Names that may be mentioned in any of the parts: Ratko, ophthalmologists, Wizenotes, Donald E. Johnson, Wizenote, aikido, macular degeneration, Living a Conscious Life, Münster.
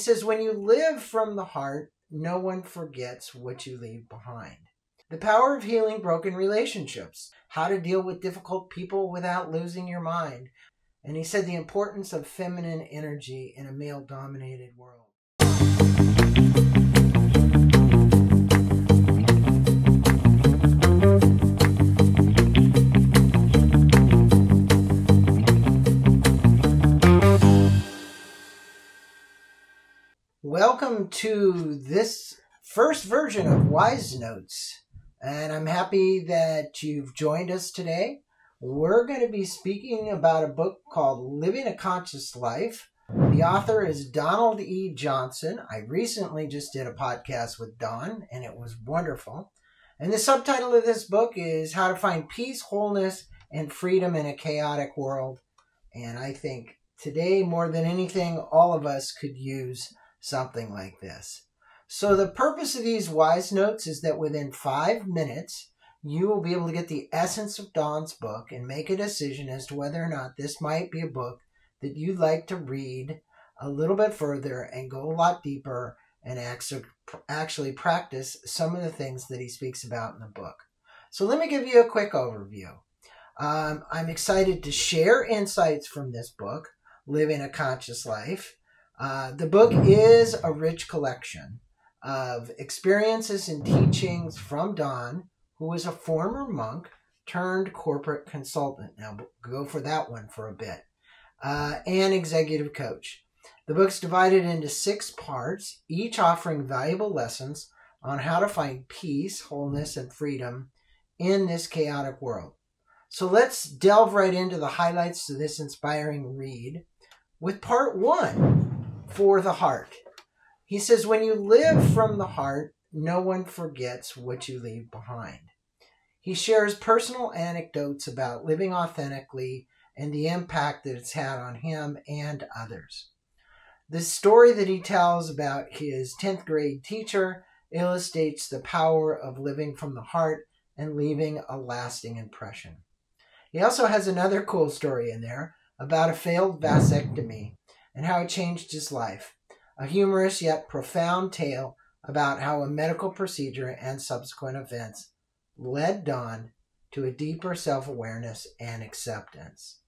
says, when you live from the heart, no one forgets what you leave behind. The power of healing broken relationships, how to deal with difficult people without losing your mind. And he said the importance of feminine energy in a male-dominated world. Welcome to this first version of Wizenotes, and I'm happy that you've joined us today. We're going to be speaking about a book called Living a Conscious Life. The author is Donald E. Johnson. I recently just did a podcast with Don, and it was wonderful. And the subtitle of this book is How to Find Peace, Wholeness, and Freedom in a Chaotic World. And I think today, more than anything, all of us could use something like this. So the purpose of these Wizenotes is that within 5 minutes, you will be able to get the essence of Don's book and make a decision as to whether or not this might be a book that you'd like to read a little bit further and go a lot deeper and actually practice some of the things that he speaks about in the book. So let me give you a quick overview. I'm excited to share insights from this book, Living a Conscious Life. The book is a rich collection of experiences and teachings from Don, who is a former monk turned corporate consultant. Now, go for that one for a bit. And executive coach. The book's divided into 6 parts, each offering valuable lessons on how to find peace, wholeness, and freedom in this chaotic world. So let's delve right into the highlights of this inspiring read with part 1, for the heart. He says, when you live from the heart, no one forgets what you leave behind. He shares personal anecdotes about living authentically and the impact that it's had on him and others. The story that he tells about his 10th grade teacher illustrates the power of living from the heart and leaving a lasting impression. He also has another cool story in there about a failed vasectomy and how it changed his life. A humorous yet profound tale about how a medical procedure and subsequent events led Don to a deeper self-awareness and acceptance.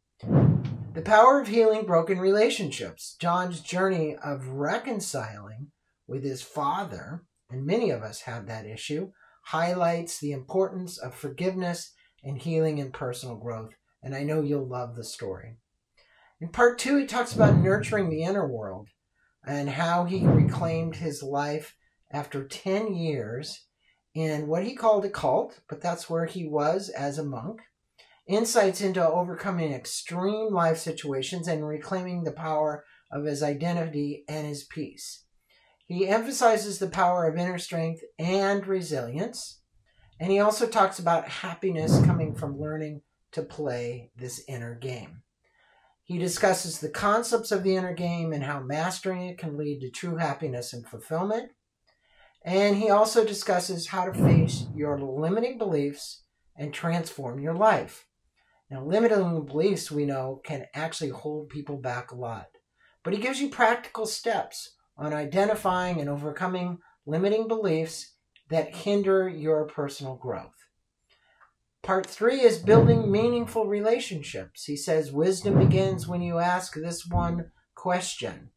The power of healing broken relationships. John's journey of reconciling with his father, and many of us have that issue, highlights the importance of forgiveness and healing and personal growth. And I know you'll love the story. In part 2, he talks about nurturing the inner world and how he reclaimed his life after 10 years in what he called a cult, but that's where he was as a monk. Insights into overcoming extreme life situations and reclaiming the power of his identity and his peace. He emphasizes the power of inner strength and resilience. And he also talks about happiness coming from learning to play this inner game. He discusses the concepts of the inner game and how mastering it can lead to true happiness and fulfillment. And he also discusses how to face your limiting beliefs and transform your life. Now, limiting beliefs, we know, can actually hold people back a lot. But he gives you practical steps on identifying and overcoming limiting beliefs that hinder your personal growth. Part 3 is building meaningful relationships. He says, wisdom begins when you ask this one question.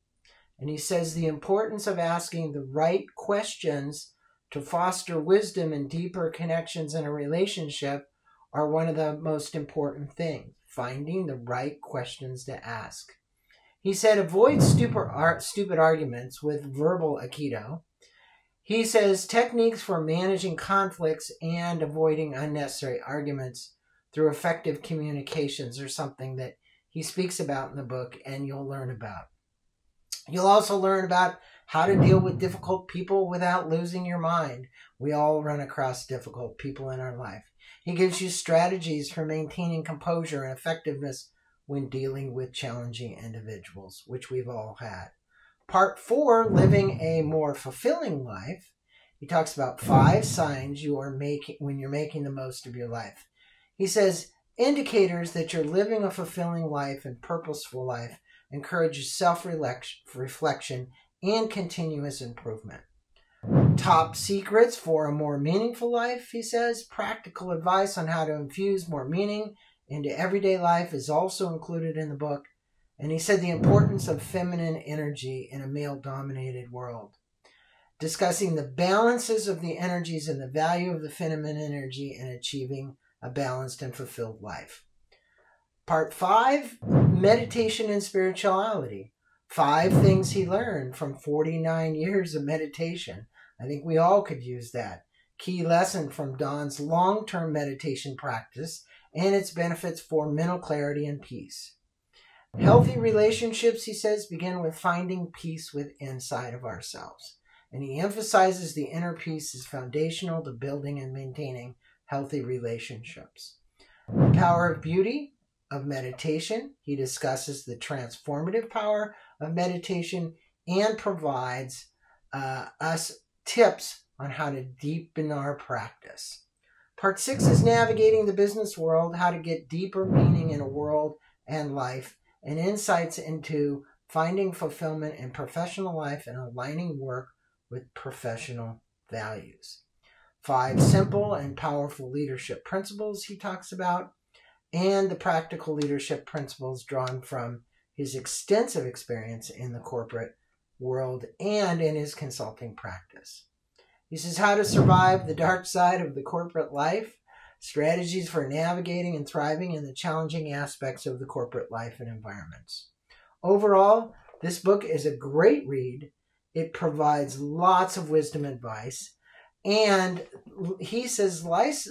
And he says the importance of asking the right questions to foster wisdom and deeper connections in a relationship are one of the most important things, finding the right questions to ask. He said, avoid stupid arguments with verbal aikido. He says, techniques for managing conflicts and avoiding unnecessary arguments through effective communications are something that he speaks about in the book and you'll learn about. You'll also learn about how to deal with difficult people without losing your mind. We all run across difficult people in our life. He gives you strategies for maintaining composure and effectiveness when dealing with challenging individuals, which we've all had. Part 4, living a more fulfilling life. He talks about 5 signs you are making when you're making the most of your life. He says, indicators that you're living a fulfilling life and purposeful life encourages self-reflection and continuous improvement. Top secrets for a more meaningful life, he says. Practical advice on how to infuse more meaning into everyday life is also included in the book. And he said the importance of feminine energy in a male-dominated world. Discussing the balances of the energies and the value of the feminine energy in achieving a balanced and fulfilled life. Part 5, meditation and spirituality. 5 things he learned from 49 years of meditation. I think we all could use that. Key lesson from Don's long-term meditation practice and its benefits for mental clarity and peace. Healthy relationships, he says, begin with finding peace with inside of ourselves. And he emphasizes the inner peace is foundational to building and maintaining healthy relationships. The power of beauty, of meditation. He discusses the transformative power of meditation and provides us tips on how to deepen our practice. Part 6 is navigating the business world, how to get deeper meaning in a world and life, and insights into finding fulfillment in professional life and aligning work with professional values. 5 simple and powerful leadership principles he talks about, and the practical leadership principles drawn from his extensive experience in the corporate world and in his consulting practice. He says how to survive the dark side of the corporate life, strategies for navigating and thriving in the challenging aspects of the corporate life and environments. Overall, this book is a great read. It provides lots of wisdom advice. And he says life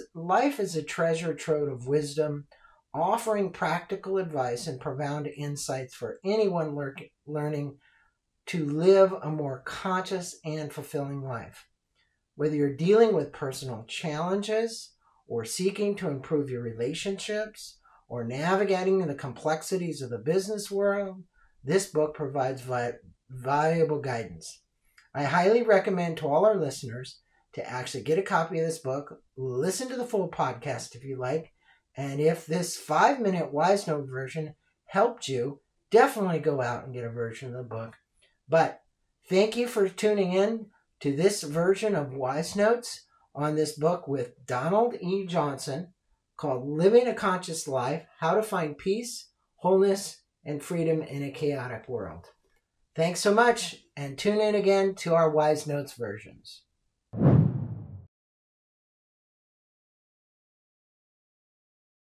is a treasure trove of wisdom, offering practical advice and profound insights for anyone learning to live a more conscious and fulfilling life. Whether you're dealing with personal challenges, or seeking to improve your relationships, or navigating the complexities of the business world, this book provides valuable guidance. I highly recommend to all our listeners to actually get a copy of this book, listen to the full podcast if you like, and if this 5-minute Wise Note version helped you, definitely go out and get a version of the book. But thank you for tuning in to this version of Wise Notes on this book with Donald E. Johnson called Living a Conscious Life, How to Find Peace, Wholeness, and Freedom in a Chaotic World. Thanks so much, and tune in again to our Wise Notes versions.